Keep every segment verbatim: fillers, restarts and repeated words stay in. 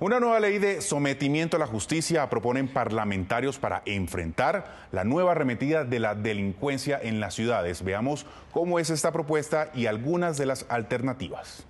Una nueva ley de sometimiento a la justicia proponen parlamentarios para enfrentar la nueva arremetida de la delincuencia en las ciudades. Veamos cómo es esta propuesta y algunas de las alternativas.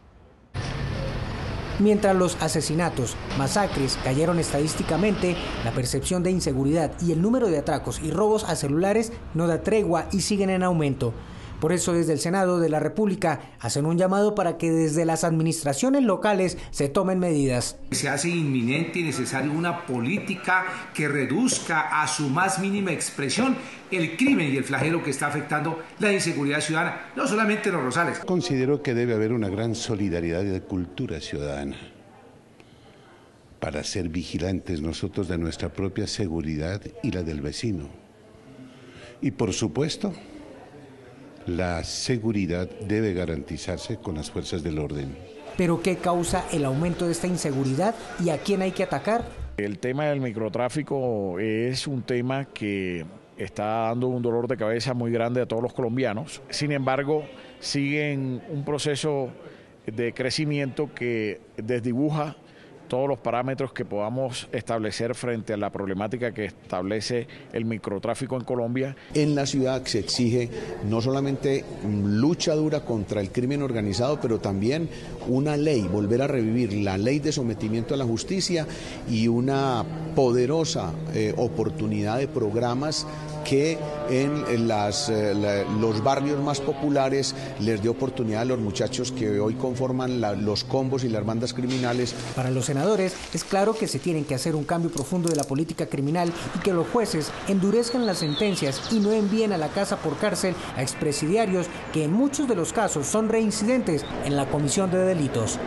Mientras los asesinatos, masacres cayeron estadísticamente, la percepción de inseguridad y el número de atracos y robos a celulares no da tregua y siguen en aumento. Por eso desde el Senado de la República hacen un llamado para que desde las administraciones locales se tomen medidas. Se hace inminente y necesaria una política que reduzca a su más mínima expresión el crimen y el flagelo que está afectando la inseguridad ciudadana, no solamente en los Rosales. Considero que debe haber una gran solidaridad de cultura ciudadana para ser vigilantes nosotros de nuestra propia seguridad y la del vecino. Y por supuesto, la seguridad debe garantizarse con las fuerzas del orden. ¿Pero qué causa el aumento de esta inseguridad y a quién hay que atacar? El tema del microtráfico es un tema que está dando un dolor de cabeza muy grande a todos los colombianos. Sin embargo, sigue en un proceso de crecimiento que desdibuja todos los parámetros que podamos establecer frente a la problemática que establece el microtráfico en Colombia. En la ciudad se exige no solamente lucha dura contra el crimen organizado, pero también una ley, volver a revivir la ley de sometimiento a la justicia y una poderosa eh, oportunidad de programas que en las, eh, la, los barrios más populares les dé oportunidad a los muchachos que hoy conforman la, los combos y las bandas criminales. Para los senadores es claro que se tienen que hacer un cambio profundo de la política criminal y que los jueces endurezcan las sentencias y no envíen a la casa por cárcel a expresidiarios que en muchos de los casos son reincidentes en la comisión de delitos.